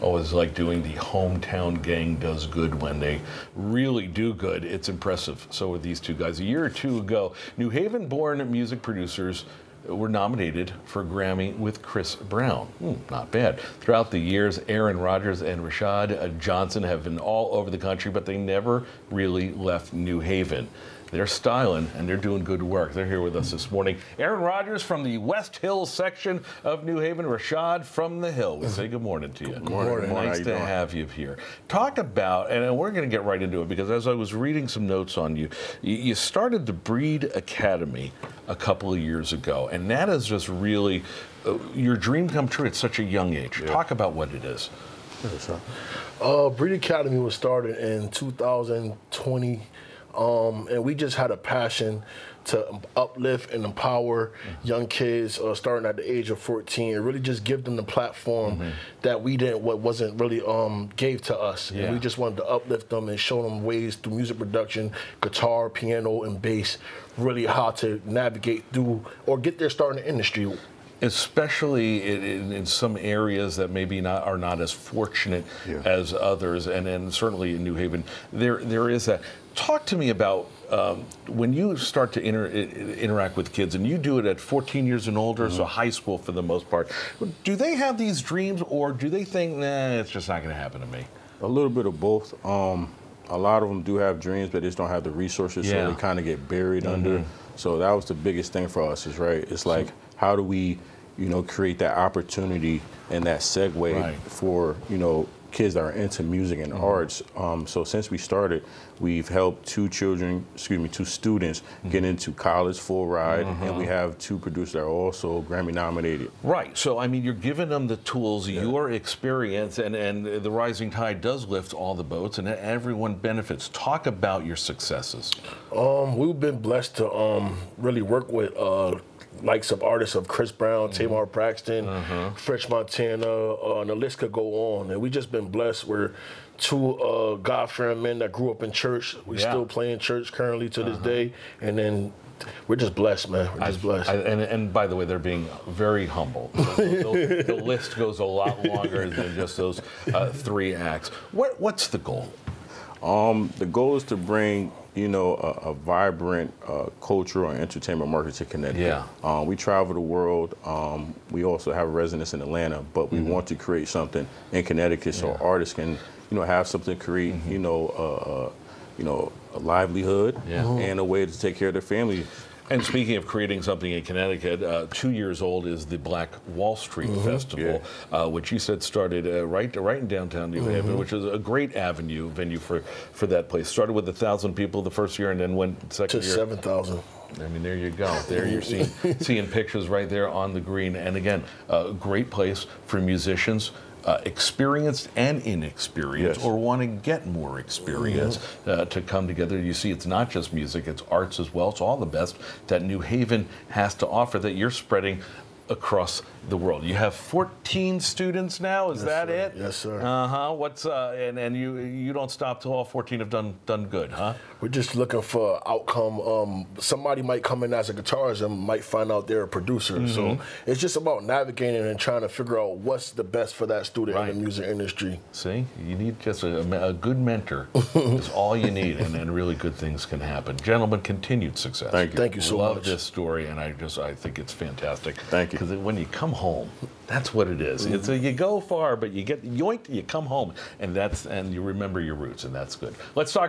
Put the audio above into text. always like doing the hometown gang does good when they really do good. It's impressive. So were these two guys. A year or two ago, New Haven-born music producers were nominated for a Grammy with Chris Brown. Not bad. Throughout the years, Aaron Rogers and Rashad Johnson have been all over the country, but they never really left New Haven. They're styling, and they're doing good work. They're here with us this morning. Aaron Rogers from the West Hill section of New Haven, Rashad from the Hill. We say good morning to you. Good morning. Nice to have you here. Talk about, and we're going to get right into it, because as I was reading some notes on you, you started the Breed Academy a couple of years ago, and that is just really your dream come true at such a young age. Yeah. Talk about what it is. Breed Academy was started in 2020. And we just had a passion to uplift and empower young kids starting at the age of 14 and really just give them the platform that we didn't, what wasn't really gave to us. Yeah. And we just wanted to uplift them and show them ways through music production, guitar, piano, and bass, really how to navigate through or get their start in the industry. Especially in some areas that maybe are not as fortunate as others, and certainly in New Haven, there is that. Talk to me about when you start to interact with kids, and you do it at 14 years and older, so high school for the most part. Do they have these dreams, or do they think, nah, it's just not going to happen to me? A little bit of both. A lot of them do have dreams, but they just don't have the resources, so they kind of get buried under. So that was the biggest thing for us, is it's like, how do we, create that opportunity and that segue for, kids that are into music and arts. So since we started, we've helped two students get into college full ride, and we have two producers that are also Grammy nominated. Right, so I mean, you're giving them the tools, your experience, and the rising tide does lift all the boats, and everyone benefits. Talk about your successes. We've been blessed to really work with likes of artists of Chris Brown, Tamar Braxton, French Montana, and the list could go on. And we just been blessed. We're two God-fearing men that grew up in church. We still play in church currently to this day. And then we're just blessed, man. We're just blessed. And by the way, they're being very humble. The list goes a lot longer than just those three acts. What's the goal? The goal is to bring a vibrant cultural and entertainment market to Connecticut. Yeah. We travel the world. We also have a residence in Atlanta, but we want to create something in Connecticut so artists can, have something to create, a livelihood and a way to take care of their families. And speaking of creating something in Connecticut, 2 years old is the Black Wall Street Festival, which you said started right in downtown New Haven, which is a great venue for that place. Started with 1,000 people the first year, and then went second year to 7,000. I mean, there you go. There you're seeing pictures right there on the green. And again, a great place for musicians. Experienced and inexperienced, or want to get more experience to come together. You see, it's not just music, it's arts as well. It's all the best that New Haven has to offer that you're spreading across the world. You have 14 students now, is that it? Yes, sir. What's and you don't stop till all 14 have done good, huh? We're just looking for outcome. Somebody might come in as a guitarist and might find out they're a producer. So it's just about navigating and trying to figure out what's the best for that student in the music industry. See, you need just a good mentor. It's all you need, and really good things can happen. Gentlemen, continued success. Thank you. Thank you so much. I love this story, and I think it's fantastic. Thank you. Because when you come home, that's what it is. It's you go far, but you get yoinked, you come home, and you remember your roots, and that's good. Let's talk.